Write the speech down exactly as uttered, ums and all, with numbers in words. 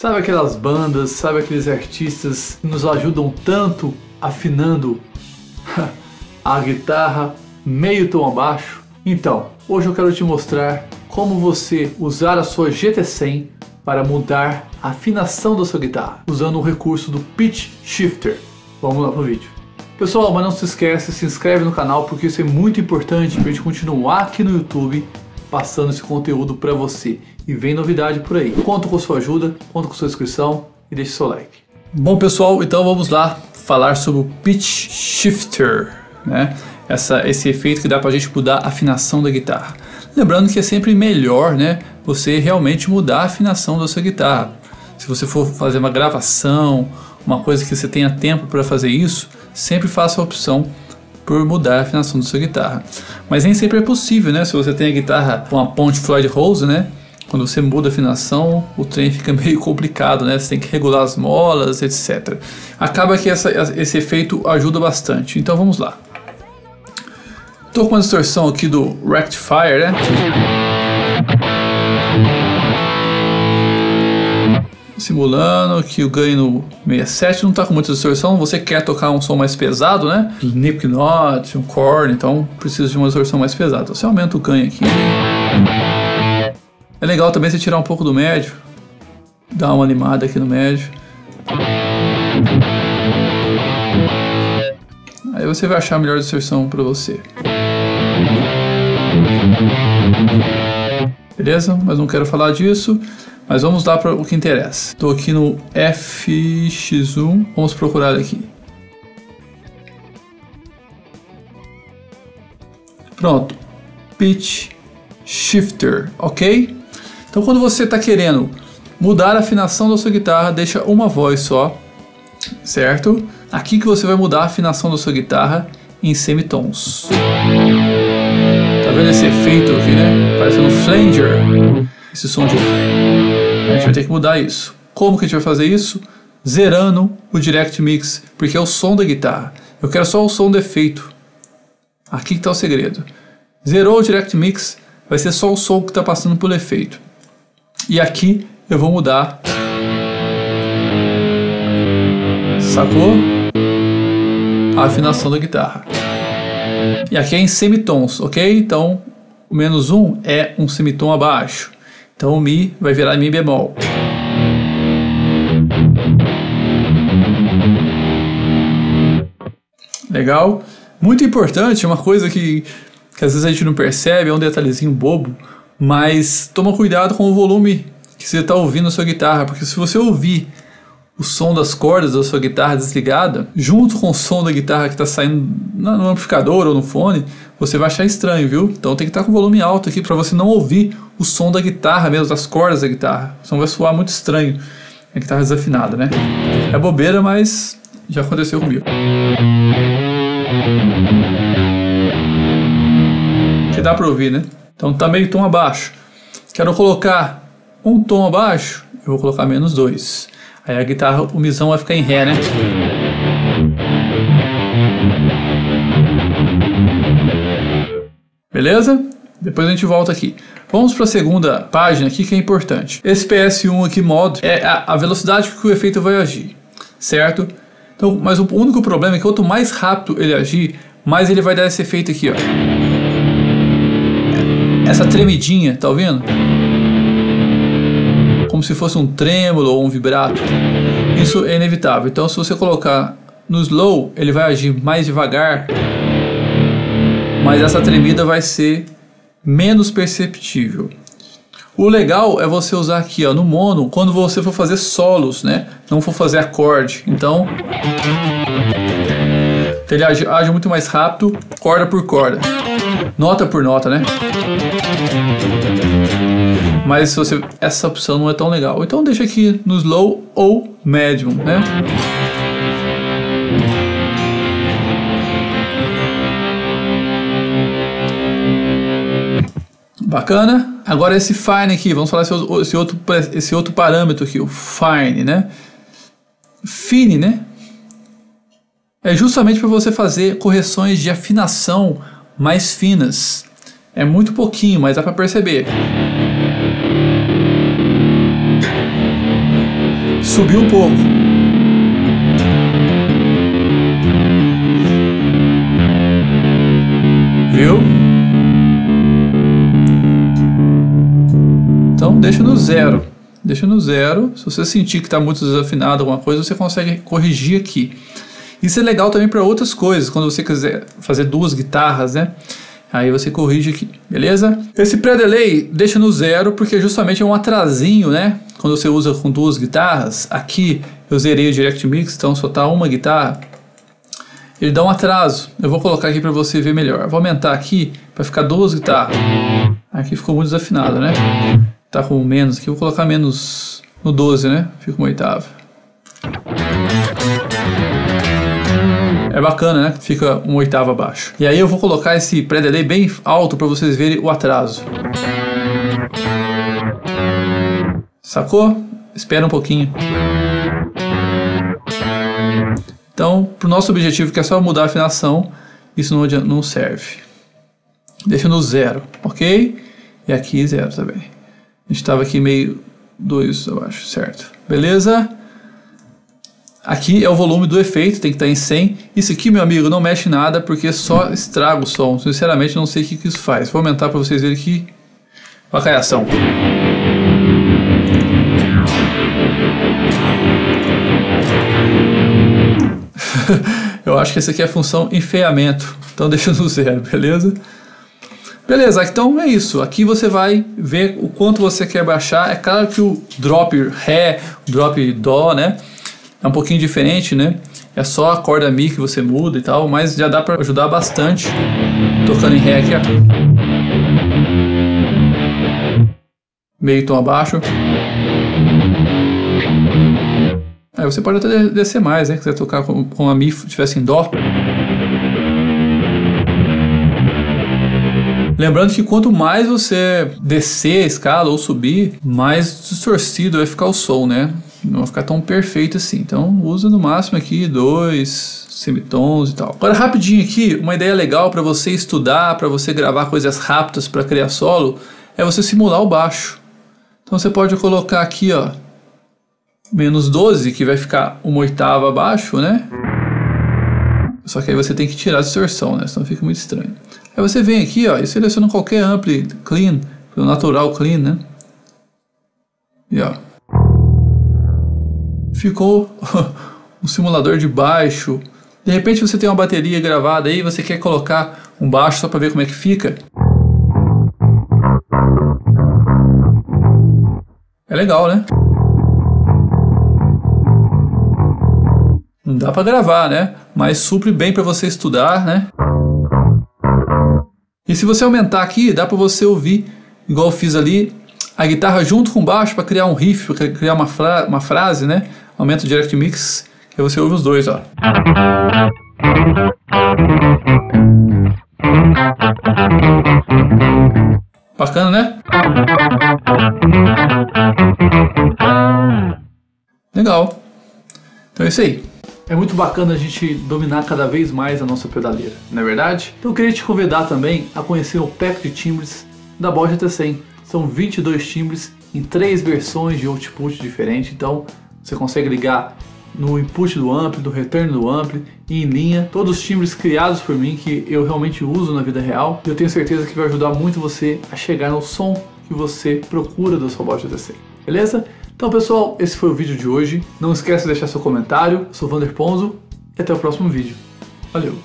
Sabe aquelas bandas, sabe aqueles artistas que nos ajudam tanto afinando a guitarra meio tom abaixo? Então, hoje eu quero te mostrar como você usar a sua G T cem para mudar a afinação da sua guitarra, usando o recurso do Pitch Shifter. Vamos lá pro vídeo. Pessoal, mas não se esquece, se inscreve no canal, porque isso é muito importante para a gente continuar aqui no YouTube passando esse conteúdo para você. E vem novidade por aí. Conto com sua ajuda, conto com sua inscrição e deixe seu like. Bom pessoal, então vamos lá falar sobre o Pitch Shifter, né? Essa, esse efeito que dá pra gente mudar a afinação da guitarra. Lembrando que é sempre melhor, né, você realmente mudar a afinação da sua guitarra. Se você for fazer uma gravação, uma coisa que você tenha tempo para fazer isso, sempre faça a opção por mudar a afinação da sua guitarra. Mas nem sempre é possível, né? Se você tem a guitarra com a ponte Floyd Rose, né, quando você muda a afinação, o trem fica meio complicado, né? Você tem que regular as molas, etcétera. Acaba que essa, esse efeito ajuda bastante. Então vamos lá. Estou com uma distorção aqui do Rectifier, né? Simulando que o ganho no sessenta e sete não está com muita distorção. Você quer tocar um som mais pesado, né? Um Nickelback, um Korn, então precisa de uma distorção mais pesada. Então você aumenta o ganho aqui. É legal também você tirar um pouco do médio, dar uma animada aqui no médio. Aí você vai achar a melhor distorção para você. Beleza? Mas não quero falar disso. Mas vamos lá para o que interessa. Estou aqui no F X um. Vamos procurar aqui. Pronto. Pitch Shifter, ok? Então quando você está querendo mudar a afinação da sua guitarra, deixa uma voz só, certo? Aqui que você vai mudar a afinação da sua guitarra em semitons. Tá vendo esse efeito aqui, né? Parecendo um flanger. Esse som de... A gente vai ter que mudar isso. Como que a gente vai fazer isso? Zerando o Direct Mix, porque é o som da guitarra. Eu quero só o som do efeito. Aqui que tá o segredo. Zerou o Direct Mix, vai ser só o som que tá passando pelo efeito. E aqui eu vou mudar... Sacou? A afinação da guitarra. E aqui é em semitons, ok? Então, o menos um é um semitom abaixo. Então, o Mi vai virar Mi bemol. Legal? Muito importante, uma coisa que, que às vezes a gente não percebe, é um detalhezinho bobo, mas toma cuidado com o volume que você está ouvindo na sua guitarra, porque se você ouvir o som das cordas da sua guitarra desligada, junto com o som da guitarra que está saindo no amplificador ou no fone, você vai achar estranho, viu? Então tem que estar tá com o volume alto aqui para você não ouvir o som da guitarra mesmo, das cordas da guitarra. O som vai soar muito estranho. A guitarra desafinada, né? É bobeira, mas já aconteceu comigo. Que dá para ouvir, né? Então tá meio tom abaixo. Quero colocar um tom abaixo, eu vou colocar menos dois. Aí a guitarra, o misão vai ficar em Ré, né? Beleza? Depois a gente volta aqui. Vamos para a segunda página aqui, que é importante. Esse P S um aqui, modo, é a, a velocidade que o efeito vai agir, certo? Então, mas o único problema é que quanto mais rápido ele agir, mais ele vai dar esse efeito aqui, ó. Essa tremidinha, tá ouvindo? Como se fosse um trêmulo ou um vibrato. Isso é inevitável. Então se você colocar no slow, ele vai agir mais devagar, mas essa tremida vai ser menos perceptível. O legal é você usar aqui, ó, no mono, quando você for fazer solos, né? Não for fazer acorde. Então ele age, age muito mais rápido, corda por corda, nota por nota, né? Mas se você, essa opção não é tão legal. Então deixa aqui no slow ou medium, né? Bacana. Agora esse fine aqui, vamos falar esse, esse, outro, esse outro parâmetro aqui, o fine, né? Fine, né? É justamente para você fazer correções de afinação mais finas. É muito pouquinho, mas dá para perceber. subir um pouco. Viu? Então deixa no zero. Deixa no zero. Se você sentir que está muito desafinado alguma coisa, você consegue corrigir aqui. Isso é legal também para outras coisas, quando você quiser fazer duas guitarras, né? Aí você corrige aqui, beleza? Esse pré-delay deixa no zero, porque justamente é um atrasinho, né? Quando você usa com duas guitarras, aqui eu zerei o Direct Mix, então só tá uma guitarra. Ele dá um atraso, eu vou colocar aqui para você ver melhor. Eu vou aumentar aqui, para ficar duas guitarras. Aqui ficou muito desafinado, né? Tá com menos aqui, eu vou colocar menos no doze, né? Fica uma oitava. É bacana, né? Fica uma oitava abaixo. E aí eu vou colocar esse pré-delay bem alto para vocês verem o atraso. Sacou? Espera um pouquinho. Então, pro nosso objetivo, que é só mudar a afinação, isso não, não serve. Deixa no zero, ok? E aqui zero também. A gente estava aqui meio dois abaixo, certo? Beleza? Aqui é o volume do efeito, tem que estar em cem. Isso aqui, meu amigo, não mexe nada, porque só estraga o som. Sinceramente, não sei o que, que isso faz. Vou aumentar para vocês verem aqui. Vacaiação. Eu acho que essa aqui é a função enfeiamento. Então deixa no zero, beleza? Beleza, então é isso. Aqui você vai ver o quanto você quer baixar. É claro que o drop Ré, o drop Dó, né? É um pouquinho diferente, né? É só a corda Mi que você muda e tal, mas já dá pra ajudar bastante. Tocando em Ré aqui, ó. Meio tom abaixo. Aí você pode até descer mais, né? Se quiser tocar com, com a Mi, se tivesse em Dó. Lembrando que quanto mais você descer a escala ou subir, mais distorcido vai ficar o som, né? Não vai ficar tão perfeito assim, então usa no máximo aqui dois semitons e tal. Agora rapidinho aqui, uma ideia legal para você estudar, para você gravar coisas rápidas para criar solo, é você simular o baixo. Então você pode colocar aqui, ó, menos doze, que vai ficar uma oitava abaixo, né? Só que aí você tem que tirar a distorção, né? Senão fica muito estranho. Aí você vem aqui, ó, e seleciona qualquer ampli clean, natural clean, né? E ó, ficou um simulador de baixo. De repente você tem uma bateria gravada aí, você quer colocar um baixo só para ver como é que fica. É legal, né? Não dá para gravar, né? Mas supre bem para você estudar, né? E se você aumentar aqui, dá para você ouvir, igual eu fiz ali, a guitarra junto com o baixo para criar um riff, para criar uma, fra uma frase, né? Aumenta o Direct Mix, que você ouve os dois, ó. Bacana, né? Legal. Então é isso aí. É muito bacana a gente dominar cada vez mais a nossa pedaleira, não é verdade? Então eu queria te convidar também a conhecer o pack de timbres da BOSS G T cem. São vinte e dois timbres em três versões de output diferente, então você consegue ligar no input do ampli, do retorno do ampli e em linha. Todos os timbres criados por mim que eu realmente uso na vida real, e eu tenho certeza que vai ajudar muito você a chegar no som que você procura do seu BOSS G T cem, beleza? Então pessoal, esse foi o vídeo de hoje, não esquece de deixar seu comentário, eu sou o Wander Ponzo e até o próximo vídeo, valeu!